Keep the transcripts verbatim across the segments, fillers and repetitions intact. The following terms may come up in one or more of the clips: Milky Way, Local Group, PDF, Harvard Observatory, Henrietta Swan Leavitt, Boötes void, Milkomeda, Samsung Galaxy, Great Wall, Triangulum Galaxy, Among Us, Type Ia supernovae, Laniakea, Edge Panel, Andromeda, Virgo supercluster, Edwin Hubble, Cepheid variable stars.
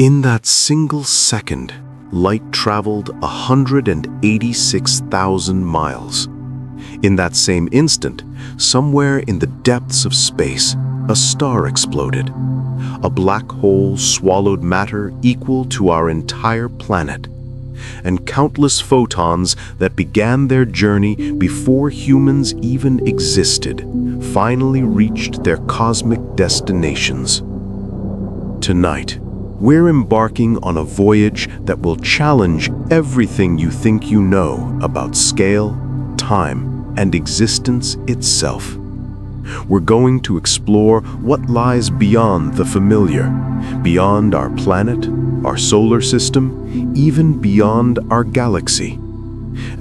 In that single second, light traveled one hundred eighty-six thousand miles. In that same instant, somewhere in the depths of space, a star exploded. A black hole swallowed matter equal to our entire planet, and countless photons that began their journey before humans even existed finally reached their cosmic destinations. Tonight, we're embarking on a voyage that will challenge everything you think you know about scale, time, and existence itself. We're going to explore what lies beyond the familiar, beyond our planet, our solar system, even beyond our galaxy.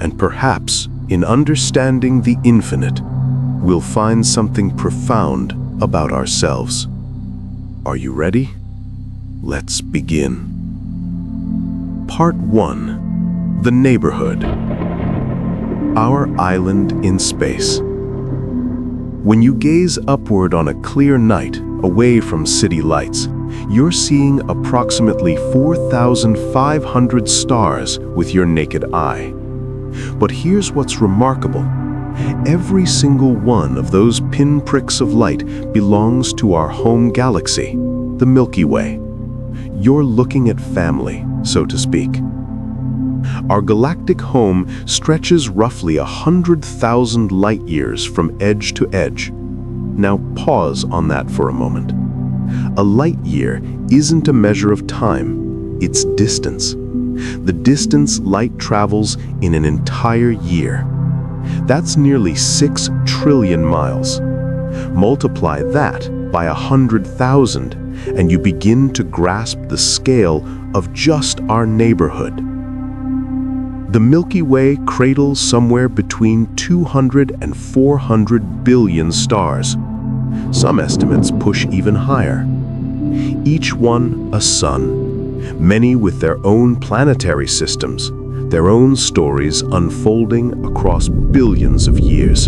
And perhaps, in understanding the infinite, we'll find something profound about ourselves. Are you ready? Let's begin. Part one. The neighborhood. Our island in space. When you gaze upward on a clear night, away from city lights, you're seeing approximately four thousand five hundred stars with your naked eye. But here's what's remarkable. Every single one of those pinpricks of light belongs to our home galaxy, the Milky Way. You're looking at family, so to speak. Our galactic home stretches roughly one hundred thousand light-years from edge to edge. Now pause on that for a moment. A light-year isn't a measure of time, it's distance. The distance light travels in an entire year. That's nearly six trillion miles. Multiply that by one hundred thousand, and you begin to grasp the scale of just our neighborhood. The Milky Way cradles somewhere between two hundred and four hundred billion stars. Some estimates push even higher. Each one a sun, many with their own planetary systems, their own stories unfolding across billions of years.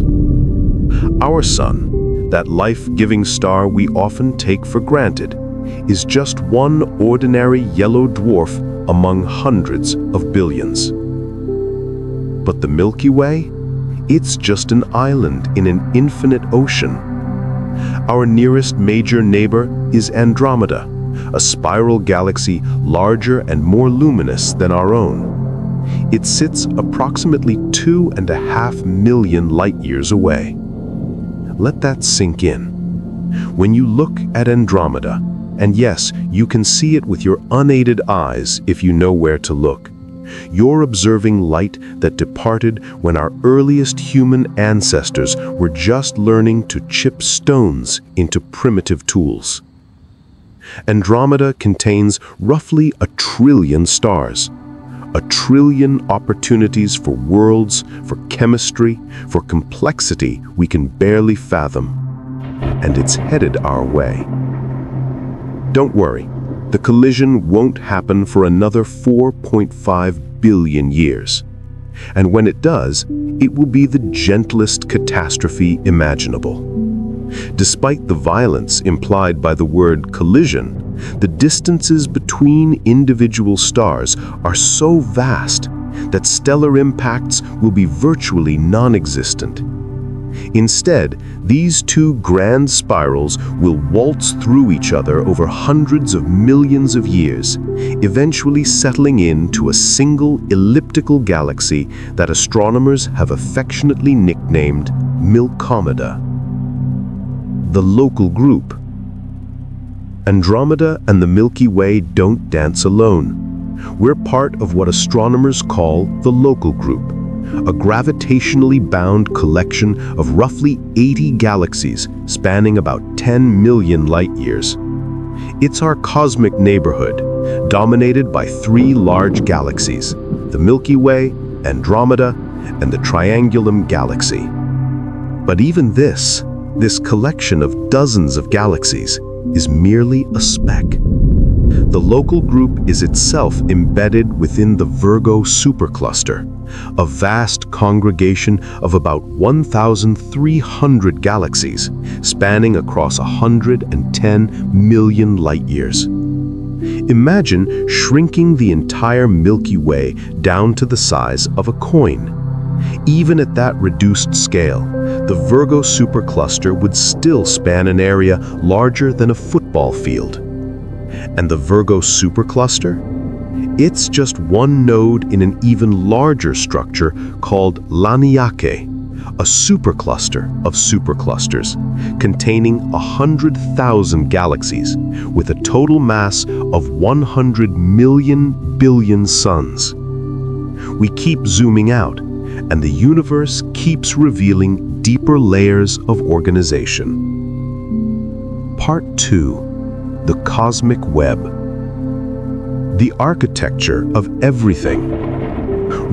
Our sun, that life-giving star we often take for granted, is just one ordinary yellow dwarf among hundreds of billions. But the Milky Way? It's just an island in an infinite ocean. Our nearest major neighbor is Andromeda, a spiral galaxy larger and more luminous than our own. It sits approximately two and a half million light-years away. Let that sink in. When you look at Andromeda, and yes, you can see it with your unaided eyes if you know where to look, you're observing light that departed when our earliest human ancestors were just learning to chip stones into primitive tools. Andromeda contains roughly a trillion stars, a trillion opportunities for worlds, for chemistry, for complexity we can barely fathom. And it's headed our way. Don't worry. The collision won't happen for another four point five billion years. And when it does, it will be the gentlest catastrophe imaginable. Despite the violence implied by the word collision, the distances between individual stars are so vast that stellar impacts will be virtually non-existent. Instead, these two grand spirals will waltz through each other over hundreds of millions of years, eventually settling into a single elliptical galaxy that astronomers have affectionately nicknamed Milkomeda. The Local Group. Andromeda and the Milky Way don't dance alone. We're part of what astronomers call the Local Group, a gravitationally bound collection of roughly eighty galaxies spanning about ten million light-years. It's our cosmic neighborhood, dominated by three large galaxies, the Milky Way, Andromeda, and the Triangulum Galaxy. But even this, this collection of dozens of galaxies, is merely a speck. The Local Group is itself embedded within the Virgo supercluster, a vast congregation of about one thousand three hundred galaxies spanning across one hundred ten million light-years. Imagine shrinking the entire Milky Way down to the size of a coin. Even at that reduced scale, the Virgo supercluster would still span an area larger than a football field. And the Virgo supercluster? It's just one node in an even larger structure called Laniakea, a supercluster of superclusters, containing one hundred thousand galaxies with a total mass of one hundred million billion suns. We keep zooming out, and the universe keeps revealing deeper layers of organization. Part two. The Cosmic Web. The architecture of everything.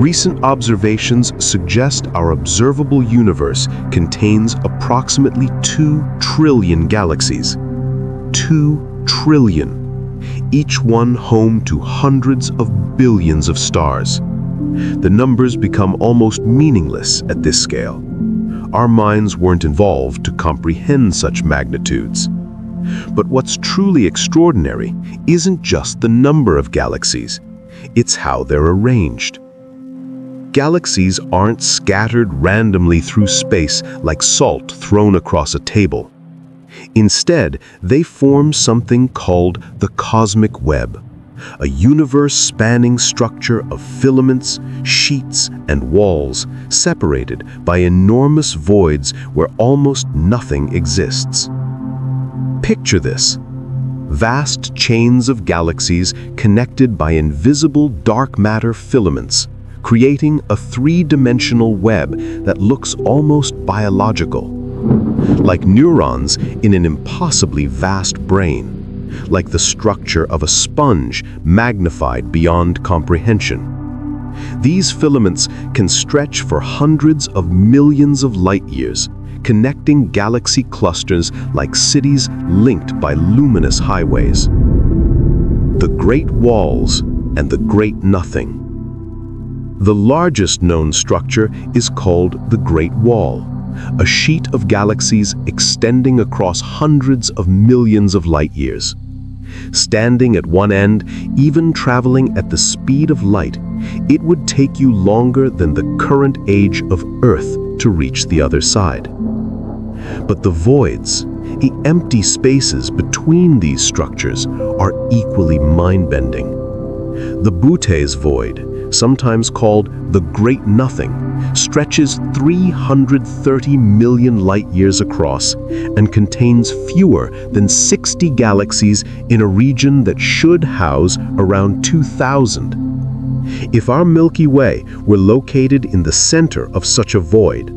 Recent observations suggest our observable universe contains approximately two trillion galaxies. two trillion, each one home to hundreds of billions of stars. The numbers become almost meaningless at this scale. Our minds weren't evolved to comprehend such magnitudes. But what's truly extraordinary isn't just the number of galaxies, it's how they're arranged. Galaxies aren't scattered randomly through space like salt thrown across a table. Instead, they form something called the cosmic web, a universe-spanning structure of filaments, sheets, and walls separated by enormous voids where almost nothing exists. Picture this: vast chains of galaxies connected by invisible dark matter filaments, creating a three-dimensional web that looks almost biological. Like neurons in an impossibly vast brain, like the structure of a sponge magnified beyond comprehension. These filaments can stretch for hundreds of millions of light years, connecting galaxy clusters like cities linked by luminous highways. The Great Walls and the Great Nothing. The largest known structure is called the Great Wall, a sheet of galaxies extending across hundreds of millions of light years. Standing at one end, even traveling at the speed of light, it would take you longer than the current age of Earth to reach the other side. But the voids, the empty spaces between these structures, are equally mind-bending. The Boötes void, sometimes called the Great Nothing, stretches three hundred thirty million light-years across and contains fewer than sixty galaxies in a region that should house around two thousand. If our Milky Way were located in the center of such a void,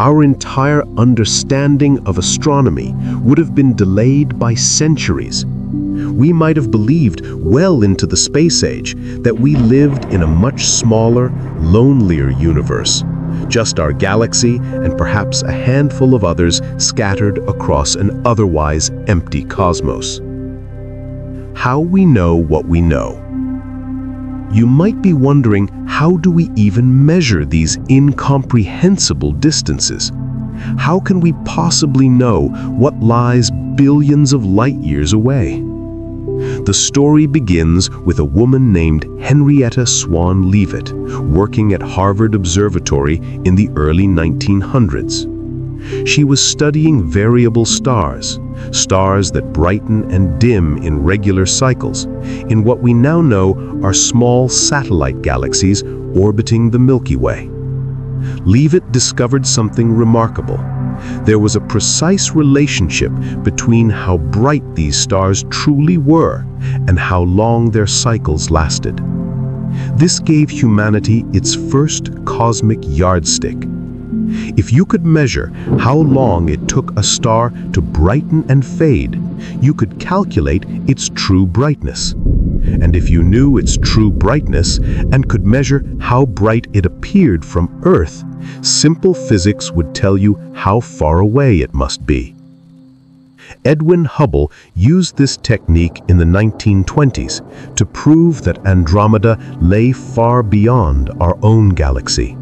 our entire understanding of astronomy would have been delayed by centuries. We might have believed well into the space age that we lived in a much smaller, lonelier universe, just our galaxy and perhaps a handful of others scattered across an otherwise empty cosmos. How we know what we know. You might be wondering, how do we even measure these incomprehensible distances? How can we possibly know what lies billions of light years away? The story begins with a woman named Henrietta Swan Leavitt, working at Harvard Observatory in the early nineteen hundreds. She was studying variable stars, stars that brighten and dim in regular cycles, in what we now know are small satellite galaxies orbiting the Milky Way. Leavitt discovered something remarkable. There was a precise relationship between how bright these stars truly were and how long their cycles lasted. This gave humanity its first cosmic yardstick. If you could measure how long it took a star to brighten and fade, you could calculate its true brightness. And if you knew its true brightness and could measure how bright it appeared from Earth, simple physics would tell you how far away it must be. Edwin Hubble used this technique in the nineteen twenties to prove that Andromeda lay far beyond our own galaxy,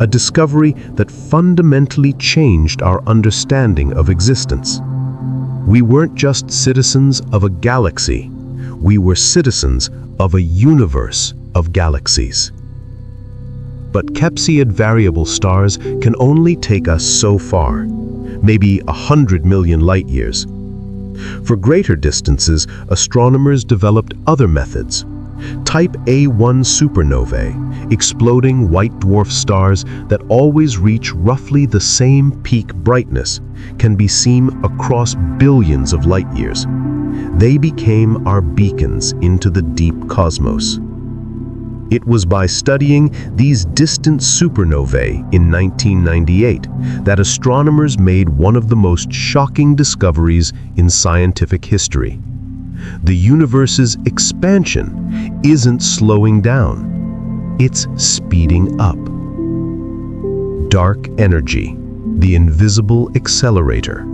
a discovery that fundamentally changed our understanding of existence. We weren't just citizens of a galaxy, we were citizens of a universe of galaxies. But Cepheid variable stars can only take us so far, maybe a hundred million light years. For greater distances, astronomers developed other methods. Type Ia supernovae, exploding white dwarf stars that always reach roughly the same peak brightness, can be seen across billions of light years. They became our beacons into the deep cosmos. It was by studying these distant supernovae in nineteen ninety-eight that astronomers made one of the most shocking discoveries in scientific history. The universe's expansion isn't slowing down, it's speeding up. Dark energy, the invisible accelerator.